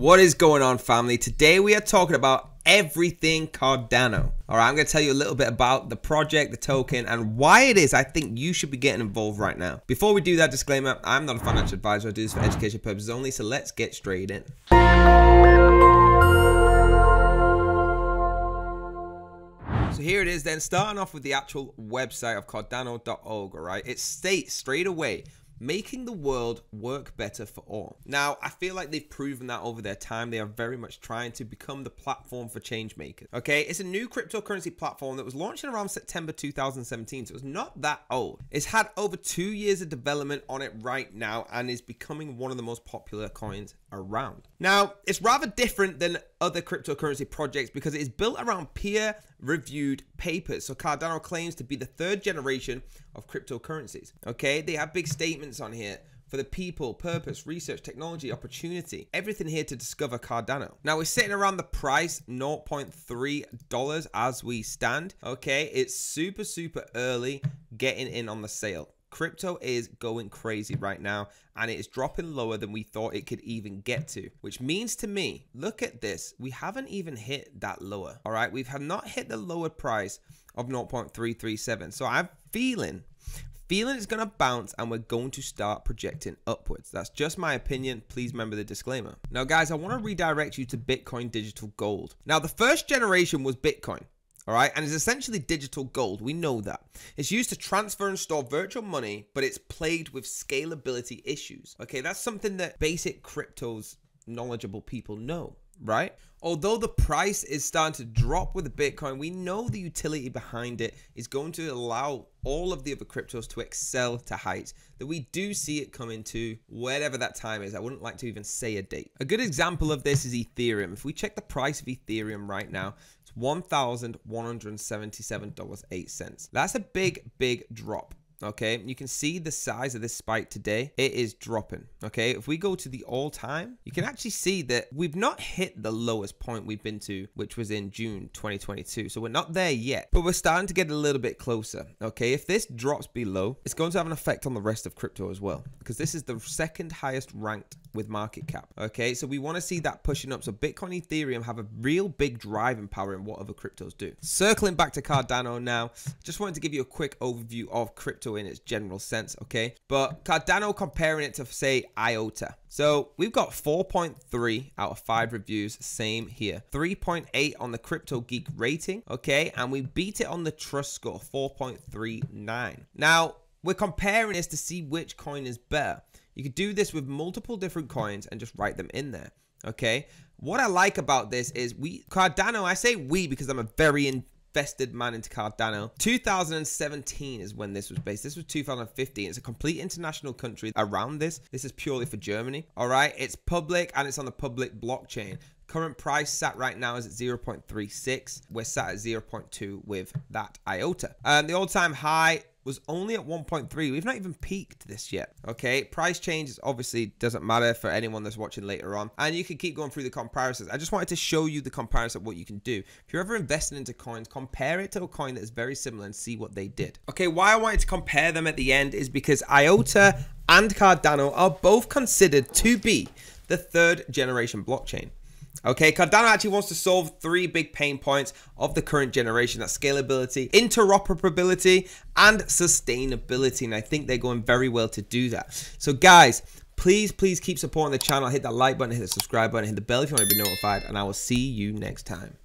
What is going on, family? Today we are talking about everything Cardano. All right, I'm going to tell you a little bit about the project, the token, and why it is I think you should be getting involved right now. Before we do that, disclaimer, I'm not a financial advisor. I do this for education purposes only, so let's get straight in. So here it is then, starting off with the actual website of cardano.org, right? It states straight away, making the world work better for all. Now, I feel like they've proven that over their time. They are very much trying to become the platform for change makers, okay? It's a new cryptocurrency platform that was launched in around September 2017, so it's not that old. It's had over 2 years of development on it right now and is becoming one of the most popular coins around. Now, it's rather different than other cryptocurrency projects because it is built around peer-reviewed papers. So Cardano claims to be the third generation of cryptocurrencies, okay? They have big statements on here for the people, purpose, research, technology, opportunity, everything here to discover Cardano. Now, we're sitting around the price, $0.3 as we stand, okay? It's super, super early getting in on the sale. Crypto is going crazy right now, and it is dropping lower than we thought it could even get to, which means to me, look at this. We haven't even hit that lower, all right? We have not hit the lower price of 0.337. So I'm feeling it's going to bounce, and we're going to start projecting upwards. That's just my opinion. Please remember the disclaimer. Now, guys, I want to redirect you to Bitcoin digital gold. Now, the first generation was Bitcoin. All right, and it's essentially digital gold. We know that. It's used to transfer and store virtual money, but it's plagued with scalability issues. Okay, that's something that basic cryptos knowledgeable people know, right? Although the price is starting to drop with Bitcoin, we know the utility behind it is going to allow all of the other cryptos to excel to heights that we do see it coming to wherever that time is. I wouldn't like to even say a date. A good example of this is Ethereum. If we check the price of Ethereum right now, it's $1,177.08. That's a big, big drop. Okay, you can see the size of this spike today. It is dropping, okay? If we go to the all time, you can actually see that we've not hit the lowest point we've been to, which was in June 2022. So we're not there yet, but we're starting to get a little bit closer, okay? If this drops below, it's going to have an effect on the rest of crypto as well, because this is the second highest ranked with market cap, okay? So we want to see that pushing up. So Bitcoin, Ethereum have a real big driving power in what other cryptos do. Circling back to Cardano now, just wanted to give you a quick overview of crypto in its general sense, okay? But Cardano, comparing it to, say, IOTA. So we've got 4.3 out of 5 reviews, same here. 3.8 on the Crypto Geek rating, okay? And we beat it on the trust score, 4.39. Now, we're comparing this to see which coin is better. You could do this with multiple different coins and just write them in there, okay? What I like about this is Cardano, I say we because I'm a very invested man into Cardano. 2017 is when this was based. This was 2015. It's a complete international country around this. This is purely for Germany. All right. It's public and it's on the public blockchain. Current price sat right now is at 0.36. We're sat at 0.2 with that IOTA. And the all-time high was only at 1.3. We've not even peaked this yet, okay? Price changes obviously doesn't matter for anyone that's watching later on. And you can keep going through the comparisons. I just wanted to show you the comparison of what you can do. If you're ever investing into coins, compare it to a coin that is very similar and see what they did. Okay, why I wanted to compare them at the end is because IOTA and Cardano are both considered to be the third generation blockchain. Okay, Cardano actually wants to solve 3 big pain points of the current generation. That's scalability, interoperability, and sustainability. And I think they're going very well to do that. So guys, please keep supporting the channel. Hit that like button, hit the subscribe button, hit the bell if you want to be notified. And I will see you next time.